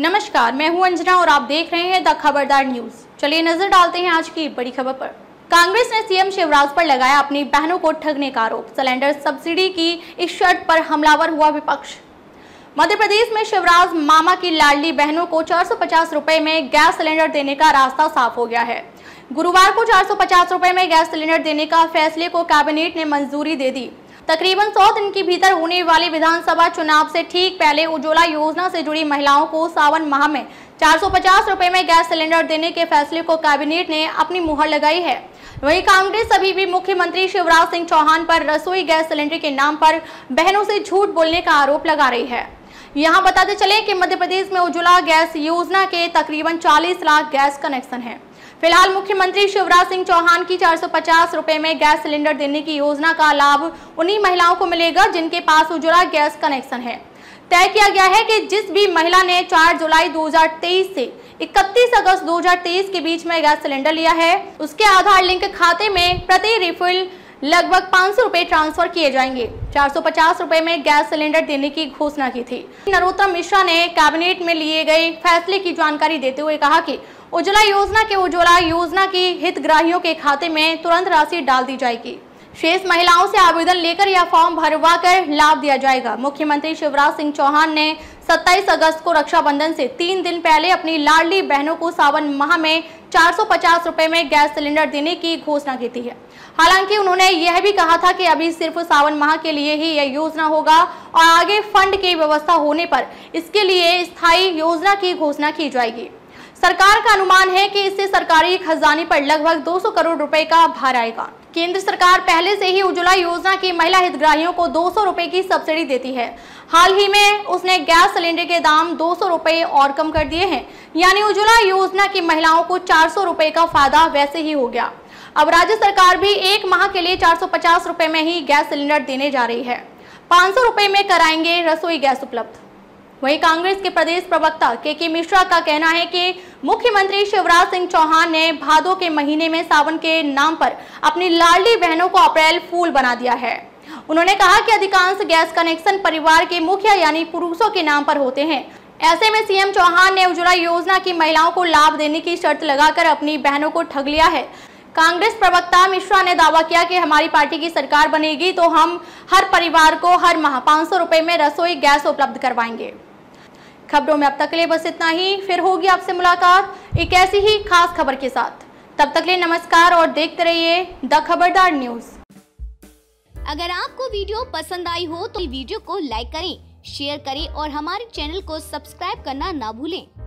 नमस्कार, मैं हूं अंजना और आप देख रहे हैं द खबरदार न्यूज। चलिए नजर डालते हैं आज की बड़ी खबर पर। कांग्रेस ने सीएम शिवराज पर लगाया अपनी बहनों को ठगने का आरोप। सिलेंडर सब्सिडी की इस शर्त पर हमलावर हुआ विपक्ष। मध्य प्रदेश में शिवराज मामा की लाडली बहनों को 450 रुपए में गैस सिलेंडर देने का रास्ता साफ हो गया है। गुरुवार को 450 रुपए में गैस सिलेंडर देने का फैसले को कैबिनेट ने मंजूरी दे दी। तकरीबन 100 दिन के भीतर होने वाले विधानसभा चुनाव से ठीक पहले उज्ज्वला योजना से जुड़ी महिलाओं को सावन माह में 450 रुपए में गैस सिलेंडर देने के फैसले को कैबिनेट ने अपनी मुहर लगाई है। वहीं कांग्रेस अभी भी मुख्यमंत्री शिवराज सिंह चौहान पर रसोई गैस सिलेंडर के नाम पर बहनों से झूठ बोलने का आरोप लगा रही है। यहाँ बताते चले कि मध्य प्रदेश में उज्ज्वला गैस योजना के तकरीबन 40 लाख गैस कनेक्शन हैं। फिलहाल मुख्यमंत्री शिवराज सिंह चौहान की 450 रुपए में गैस सिलेंडर देने की योजना का लाभ उन्हीं महिलाओं को मिलेगा जिनके पास उज्ज्वला गैस कनेक्शन है। तय किया गया है कि जिस भी महिला ने 4 जुलाई 2023 से 31 अगस्त 2023 के बीच में गैस सिलेंडर लिया है, उसके आधार लिंक खाते में प्रति रिफिल लगभग 500 रुपए ट्रांसफर किए जाएंगे। 450 रुपए में गैस सिलेंडर देने की घोषणा की थी। नरोत्तम मिश्रा ने कैबिनेट में लिए गए फैसले की जानकारी देते हुए कहा कि उज्ज्वला योजना की हितग्राहियों के खाते में तुरंत राशि डाल दी जाएगी। शेष महिलाओं से आवेदन लेकर या फॉर्म भरवा कर लाभ दिया जाएगा। मुख्यमंत्री शिवराज सिंह चौहान ने 27 अगस्त को रक्षाबंधन से 3 दिन पहले अपनी लाडली बहनों को सावन माह में 450 रुपए में गैस सिलेंडर देने की घोषणा की थी। हालांकि उन्होंने यह भी कहा था कि अभी सिर्फ सावन माह के लिए ही यह योजना होगा और आगे फंड की व्यवस्था होने पर इसके लिए स्थायी योजना की घोषणा की जाएगी। सरकार का अनुमान है कि इससे सरकारी खजाने पर लगभग 200 करोड़ रुपए का भार आएगा। केंद्र सरकार पहले से ही उज्ज्वला योजना की महिला हितग्राहियों को 200 रुपए की सब्सिडी देती है। हाल ही में उसने गैस सिलेंडर के दाम 200 रुपए और कम कर दिए हैं, यानी उज्ज्वला योजना की महिलाओं को 400 रुपए का फायदा वैसे ही हो गया। अब राज्य सरकार भी एक माह के लिए 450 रुपए में ही गैस सिलेंडर देने जा रही है। 500 रुपए में कराएंगे रसोई गैस उपलब्ध। वहीं कांग्रेस के प्रदेश प्रवक्ता केके मिश्रा का कहना है कि मुख्यमंत्री शिवराज सिंह चौहान ने भादों के महीने में सावन के नाम पर अपनी लाडली बहनों को अप्रैल फूल बना दिया है। उन्होंने कहा कि अधिकांश गैस कनेक्शन परिवार के मुखिया यानी पुरुषों के नाम पर होते हैं। ऐसे में सीएम चौहान ने उज्ज्वला योजना की महिलाओं को लाभ देने की शर्त लगाकर अपनी बहनों को ठग लिया है। कांग्रेस प्रवक्ता मिश्रा ने दावा किया कि हमारी पार्टी की सरकार बनेगी तो हम हर परिवार को हर माह 500 रुपए में रसोई गैस उपलब्ध करवाएंगे। खबरों में अब तक के लिए बस इतना ही। फिर होगी आपसे मुलाकात एक ऐसी ही खास खबर के साथ। तब तक के लिए नमस्कार और देखते रहिए द खबरदार न्यूज। अगर आपको वीडियो पसंद आई हो तो वीडियो को लाइक करें, शेयर करें और हमारे चैनल को सब्सक्राइब करना ना भूलें।